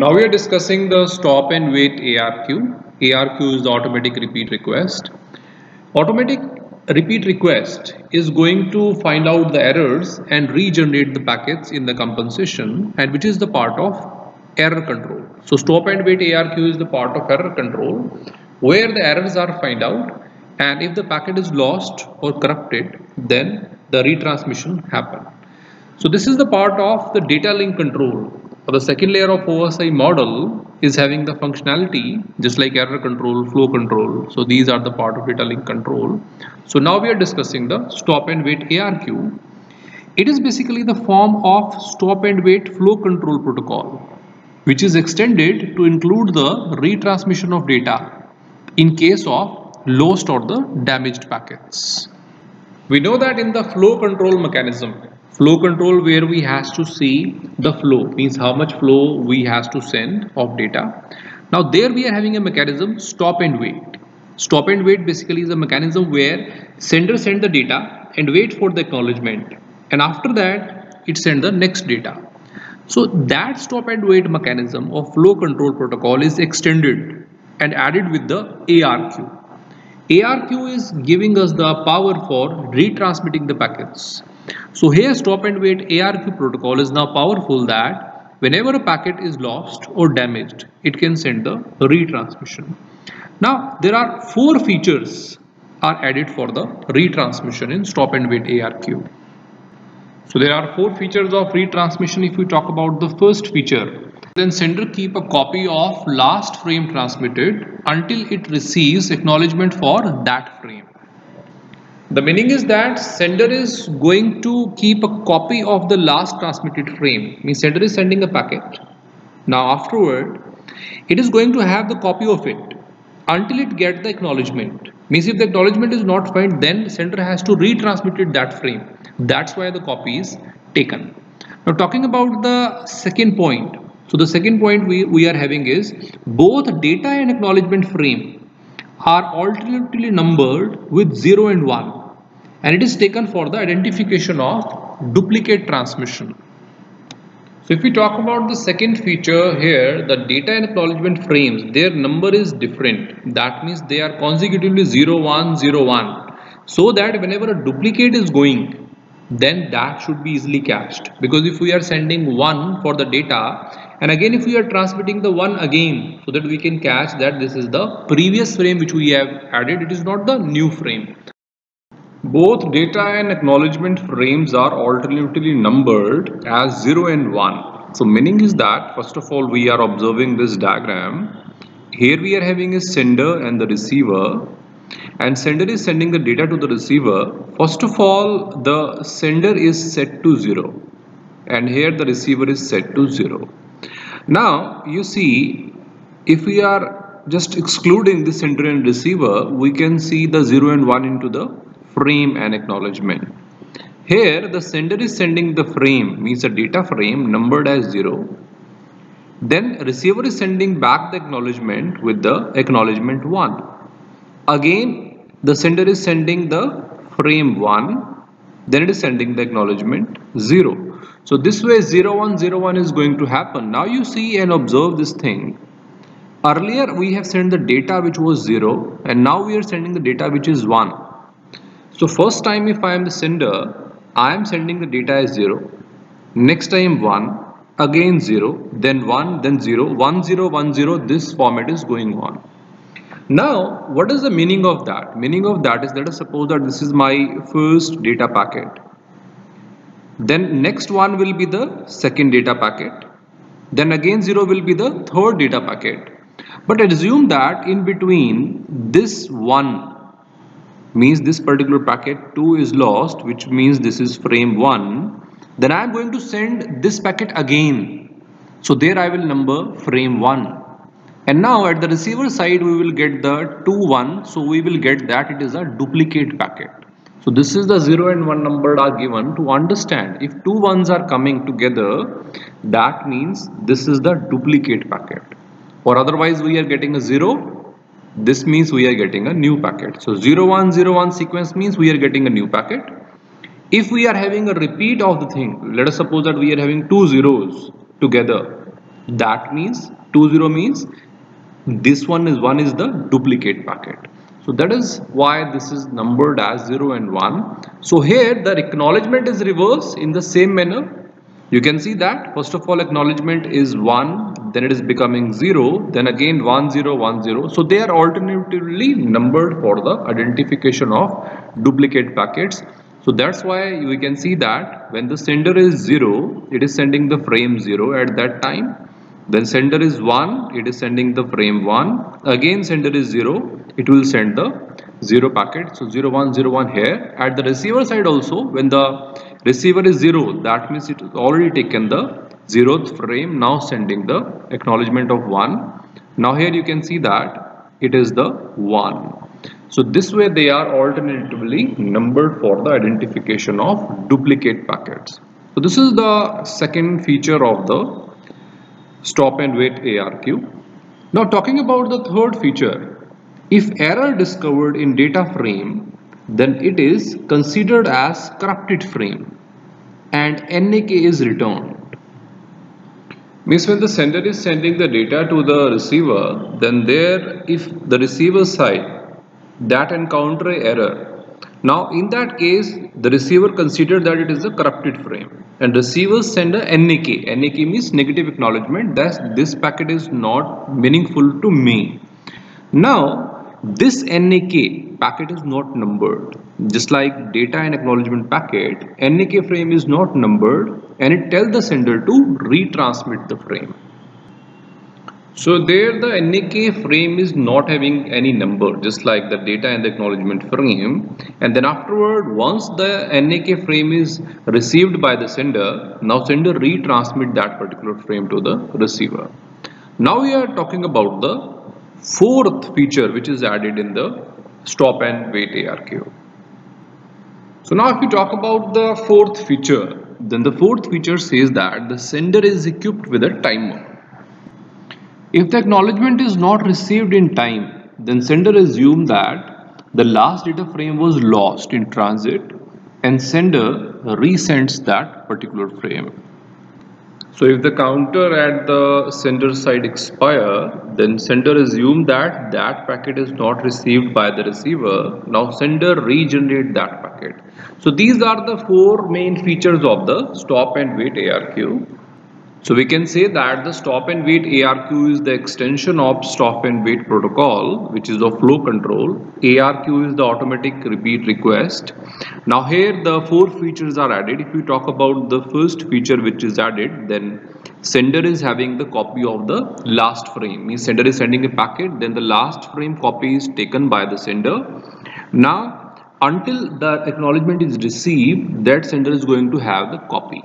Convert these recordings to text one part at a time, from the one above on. Now we are discussing the stop and wait ARQ. ARQ is the automatic repeat request. Automatic repeat request is going to find out the errors and regenerate the packets in the compensation, and which is the part of error control. So stop and wait ARQ is the part of error control where the errors are found out, and if the packet is lost or corrupted, then the retransmission happens. So this is the part of the data link control. So the second layer of OSI model is having the functionality just like error control, flow control. So these are the part of data link control. So now we are discussing the stop and wait ARQ. It is basically the form of stop and wait flow control protocol, which is extended to include the retransmission of data in case of lost or the damaged packets. We know that in the flow control mechanism, flow control where we has to see the flow, means how much flow we has to send of data. Now there we are having a mechanism stop and wait. Stop and wait basically is a mechanism where sender send the data and wait for the acknowledgement, and after that it send the next data. So that stop and wait mechanism of flow control protocol is extended and added with the ARQ. ARQ is giving us the power for retransmitting the packets. So here stop and wait ARQ protocol is now powerful that whenever a packet is lost or damaged, it can send the retransmission. Now there are four features are added for the retransmission in stop and wait ARQ. So there are four features of retransmission. If we talk about the first feature, then sender keep a copy of last frame transmitted until it receives acknowledgement for that frame. The meaning is that sender is going to keep a copy of the last transmitted frame. Means sender is sending a packet. Now afterward, it is going to have the copy of it until it gets the acknowledgement. Means if the acknowledgement is not found, then sender has to retransmit it that frame. That's why the copy is taken. Now talking about the second point. So the second point we are having is both data and acknowledgement frame are alternately numbered with 0 and 1, and it is taken for the identification of duplicate transmission. So if we talk about the second feature here, the data and acknowledgement frames, their number is different. That means they are consecutively 0, 1, 0, 1, so that whenever a duplicate is going, then that should be easily cached, because if we are sending 1 for the data and again if we are transmitting the 1 again, so that we can cache that this is the previous frame which we have added, it is not the new frame. Both data and acknowledgement frames are alternately numbered as 0 and 1. So meaning is that first of all we are observing this diagram. Here we are having a sender and the receiver, and sender is sending the data to the receiver. First of all, the sender is set to 0, and here the receiver is set to 0. Now you see, if we are just excluding the sender and receiver, we can see the 0 and 1 into the frame and acknowledgement. Here the sender is sending the frame, means a data frame numbered as 0. Then receiver is sending back the acknowledgement with the acknowledgement 1. Again the sender is sending the frame 1, then it is sending the acknowledgement 0. So this way 0 1 0 1 is going to happen. Now you see and observe this thing. Earlier we have sent the data which was 0, and now we are sending the data which is 1. So first time if I am the sender, I am sending the data as 0, next time 1, again 0, then 1, then 0, 1 0 1 0. This format is going on. Now what is the meaning of that? Meaning of that is, let us suppose that this is my first data packet, then next one will be the second data packet, then again 0 will be the third data packet. But assume that in between this 1, means this particular packet 2 is lost, which means this is frame 1, then I am going to send this packet again. So there I will number frame 1. And now at the receiver side we will get the 2 1, so we will get that it is a duplicate packet. So this is the 0 and 1 numbered are given to understand if 2 1s are coming together, that means this is the duplicate packet, or otherwise we are getting a 0. This means we are getting a new packet. So 0 1 0 1 sequence means we are getting a new packet. If we are having a repeat of the thing, let us suppose that we are having 2 zeros together, That means 20 means this one is the duplicate packet. So that is why this is numbered as 0 and 1. So here the acknowledgement is reversed in the same manner. You can see that first of all acknowledgement is 1, then it is becoming 0, then again 1, 0, 1, 0. So they are alternatively numbered for the identification of duplicate packets. So that's why we can see that when the sender is 0, it is sending the frame 0 at that time. Then sender is 1, it is sending the frame 1. Again sender is 0, it will send the 0 packet. So 0, 1, 0, 1 here. At the receiver side also, when the receiver is 0, that means it has already taken the 0th frame, now sending the acknowledgement of 1. Now here you can see that it is the 1. So this way they are alternatively numbered for the identification of duplicate packets. So this is the second feature of the stop and wait ARQ. Now talking about the third feature, if error discovered in data frame, then it is considered as corrupted frame and NAK is returned. Means when the sender is sending the data to the receiver, then there if the receiver side that encounter an error, now in that case the receiver considered that it is a corrupted frame and receivers send a NAK means negative acknowledgement that this packet is not meaningful to me. Now this NAK packet is not numbered, just like data and acknowledgement packet, NAK frame is not numbered and it tells the sender to retransmit the frame. So there the NAK frame is not having any number, just like the data and the acknowledgement frame, and then afterward once the NAK frame is received by the sender, now sender retransmit that particular frame to the receiver. Now we are talking about the fourth feature which is added in the stop and wait ARQ. So now if we talk about the fourth feature, then the fourth feature says that the sender is equipped with a timer. If the acknowledgement is not received in time, then sender assumes that the last data frame was lost in transit and sender resends that particular frame. So if the counter at the sender side expires, then sender assumes that that packet is not received by the receiver. Now sender regenerates that packet. So these are the four main features of the stop and wait ARQ. So we can say that the stop and wait ARQ is the extension of stop and wait protocol, which is of flow control. ARQ is the automatic repeat request. Now here the four features are added. If we talk about the first feature which is added, then sender is having the copy of the last frame. Means sender is sending a packet, then the last frame copy is taken by the sender. Now until the acknowledgement is received, that sender is going to have the copy.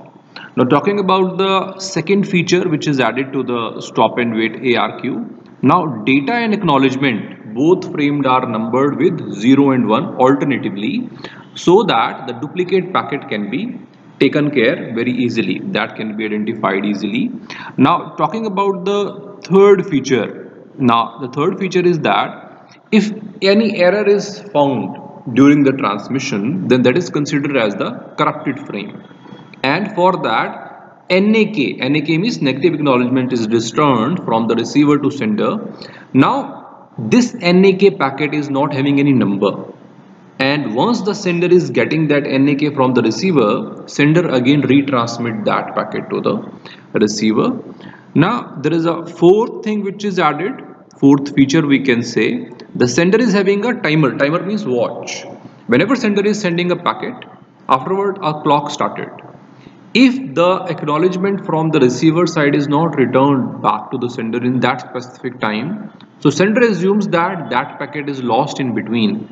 Now talking about the second feature which is added to the stop and wait ARQ. Now data and acknowledgement both framed are numbered with 0 and 1 alternatively, so that the duplicate packet can be taken care very easily, that can be identified easily. Now talking about the third feature. Now the third feature is that if any error is found during the transmission, then that is considered as the corrupted frame. And for that NAK means negative acknowledgement is returned from the receiver to sender. Now this NAK packet is not having any number, and once the sender is getting that NAK from the receiver, sender again retransmit that packet to the receiver. Now there is a fourth thing which is added, fourth feature we can say. The sender is having a timer. Timer means watch. Whenever sender is sending a packet, afterward a clock started. If the acknowledgement from the receiver side is not returned back to the sender in that specific time, so sender assumes that that packet is lost in between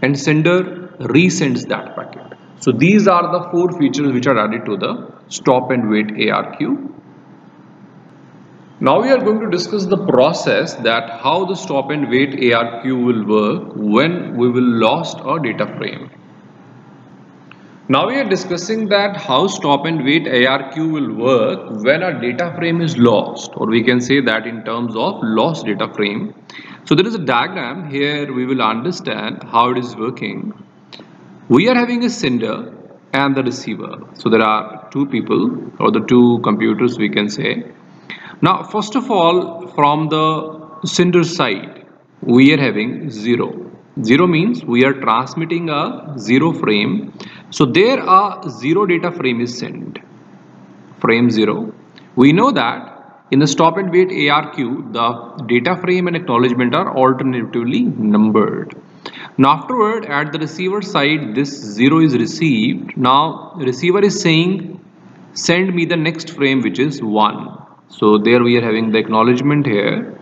and sender resends that packet. So these are the four features which are added to the stop and wait ARQ. Now we are going to discuss the process that how the stop and wait ARQ will work when we will lost a data frame. Now we are discussing that how stop and wait ARQ will work when a data frame is lost, or we can say that in terms of lost data frame. So there is a diagram here, we will understand how it is working. We are having a sender and the receiver. So there are two people or the two computers we can say. Now, first of all, from the sender side, we are having 0. 0 means we are transmitting a 0 frame. So there a 0 data frame is sent. Frame 0. We know that in the stop and wait ARQ, the data frame and acknowledgement are alternatively numbered. Now afterward, at the receiver side, this 0 is received. Now receiver is saying, send me the next frame, which is 1. So there we are having the acknowledgement here.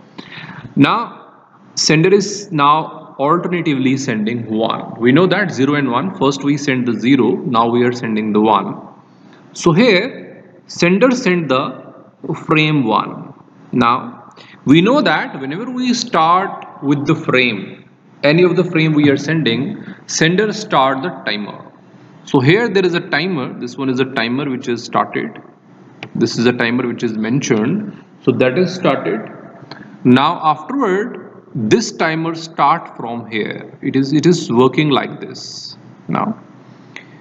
Now sender is now alternatively sending 1. We know that 0 and 1. First we send the 0. Now we are sending the 1. So here sender sent the frame 1. Now we know that whenever we start with the frame, any of the frame we are sending, sender start the timer. So here there is a timer. This one is a timer which is started. This is a timer which is mentioned. So that is started. Now afterward, this timer start from here. It is working like this. Now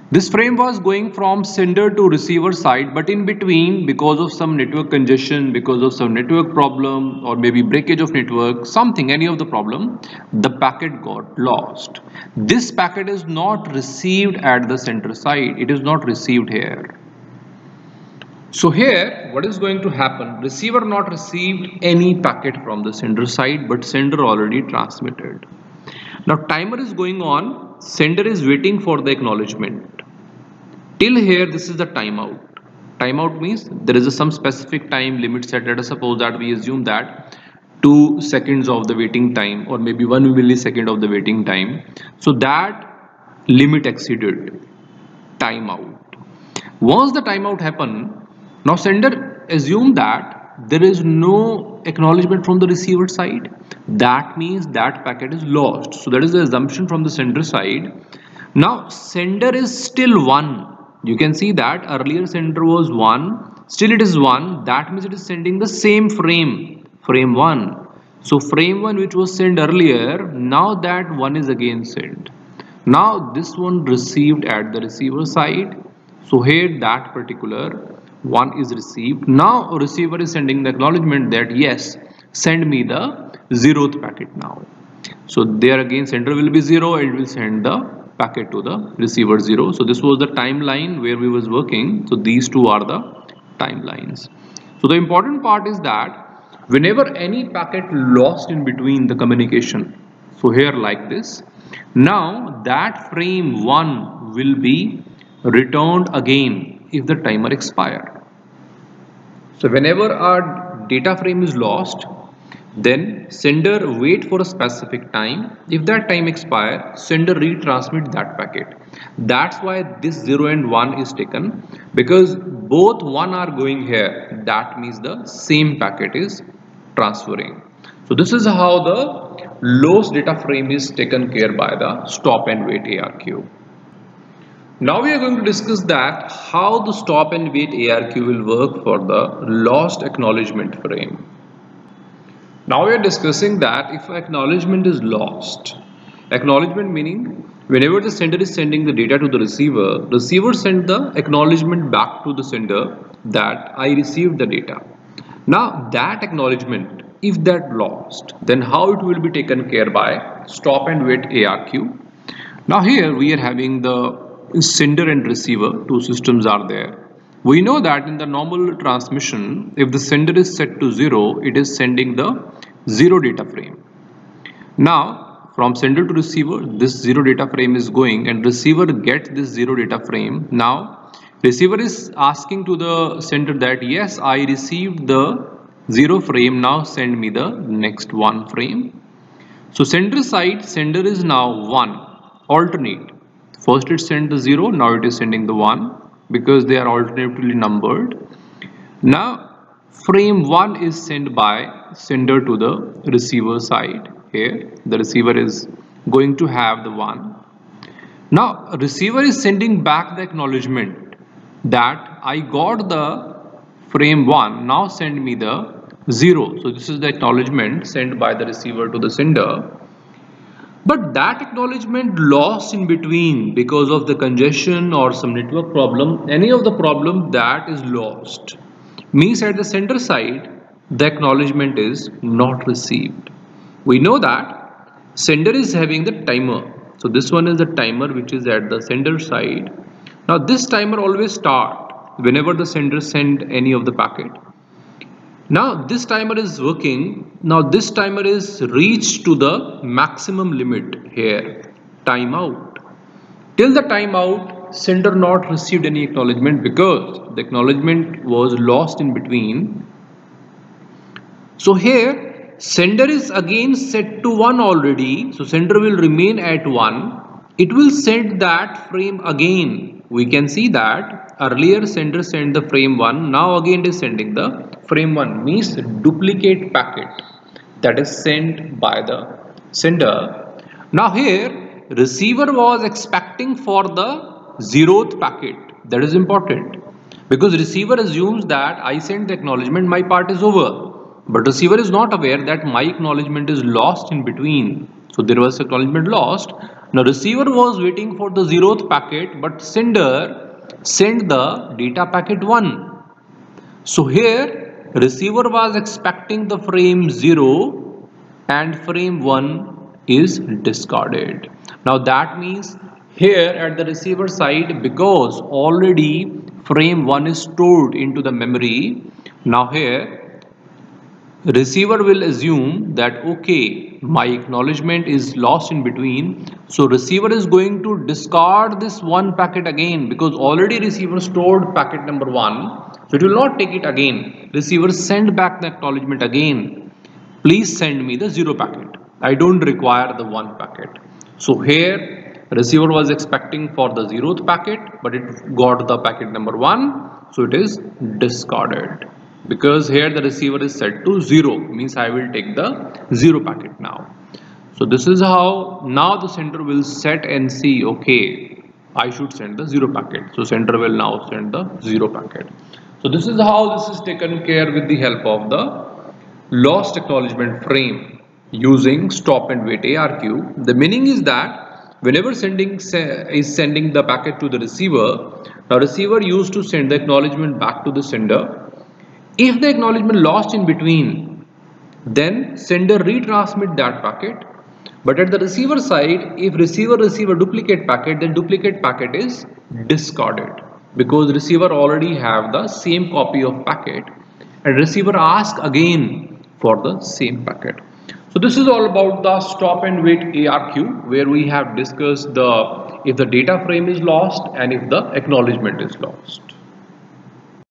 this frame was going from sender to receiver side, but in between, because of some network congestion, because of some network problem, or maybe breakage of network, something, any of the problem, the packet got lost. This packet is not received at the sender side. It is not received here. So here, what is going to happen? Receiver not received any packet from the sender side, but sender already transmitted. Now timer is going on. Sender is waiting for the acknowledgement. Till here, this is the timeout. Timeout means there is some specific time limit set. Let us suppose that we assume that 2 seconds of the waiting time, or maybe 1 millisecond of the waiting time. So that limit exceeded. Timeout. Once the timeout happened, now sender assume that there is no acknowledgement from the receiver side. That means that packet is lost. So that is the assumption from the sender side. Now sender is still 1. You can see that earlier sender was 1. Still it is 1. That means it is sending the same frame. Frame 1. So frame 1 which was sent earlier. Now that 1 is again sent. Now this one received at the receiver side. So here that particular 1 is received. Now receiver is sending the acknowledgement that yes, send me the 0th packet now. So there again sender will be 0 and it will send the packet to the receiver 0. So this was the timeline where we was working. So these two are the timelines. So the important part is that whenever any packet lost in between the communication, so here like this, now that frame 1 will be returned again if the timer expired. So whenever our data frame is lost, then sender wait for a specific time. If that time expires, sender retransmit that packet. That's why this 0 and 1 is taken, because both 1 are going here. That means the same packet is transferring. So this is how the lost data frame is taken care by the stop and wait ARQ. Now we are going to discuss that how the stop and wait ARQ will work for the lost acknowledgement frame. Now we are discussing that if acknowledgement is lost, acknowledgement meaning whenever the sender is sending the data to the receiver, receiver sends the acknowledgement back to the sender that I received the data. Now that acknowledgement, if that lost, then how it will be taken care by stop and wait ARQ. Now here we are having the sender and receiver, two systems are there. We know that in the normal transmission, if the sender is set to 0, it is sending the 0 data frame. Now, from sender to receiver, this 0 data frame is going and receiver gets this 0 data frame. Now, receiver is asking to the sender that, yes, I received the 0 frame. Now, send me the next 1 frame. So, sender side, sender is now 1, alternate. First it sent the 0, now it is sending the 1. Because they are alternatively numbered. Now frame 1 is sent by sender to the receiver side. Here the receiver is going to have the 1. Now receiver is sending back the acknowledgement that I got the frame 1, now send me the 0. So this is the acknowledgement sent by the receiver to the sender. But that acknowledgement lost in between because of the congestion or some network problem, any of the problem that is lost means at the sender side, the acknowledgement is not received. We know that sender is having the timer. So this one is the timer which is at the sender side. Now this timer always starts whenever the sender sends any of the packet. Now this timer is working. Now this timer is reached to the maximum limit here, timeout. Till the timeout, sender not received any acknowledgement because the acknowledgement was lost in between. So here sender is again set to 1 already. So sender will remain at 1. It will set that frame again. We can see that earlier sender sent the frame 1. Now again it is sending the frame 1, means duplicate packet that is sent by the sender. Now here receiver was expecting for the 0th packet. That is important because receiver assumes that I sent the acknowledgement, my part is over. But receiver is not aware that my acknowledgement is lost in between. So there was acknowledgement lost. Now receiver was waiting for the 0th packet, but sender sent the data packet 1. So here receiver was expecting the frame 0 and frame 1 is discarded. Now that means here at the receiver side, because already frame 1 is stored into the memory, now here receiver will assume that okay, my acknowledgement is lost in between, so receiver is going to discard this 1 packet again because already receiver stored packet number 1, so it will not take it again. Receiver send back the acknowledgement again, please send me the 0 packet, I don't require the 1 packet. So here receiver was expecting for the 0th packet, but it got the packet number 1, so it is discarded. Because here the receiver is set to 0, means I will take the 0 packet now. So this is how now the sender will set and see, okay, I should send the 0 packet. So sender will now send the 0 packet. So this is how this is taken care with the help of the lost acknowledgement frame using stop and wait ARQ. The meaning is that whenever sending the packet to the receiver, now receiver used to send the acknowledgement back to the sender. If the acknowledgement lost in between, then sender retransmit that packet. But at the receiver side, if receiver receives a duplicate packet, then duplicate packet is discarded because receiver already have the same copy of packet and receiver asks again for the same packet. So this is all about the stop and wait ARQ, where we have discussed if the data frame is lost and if the acknowledgement is lost.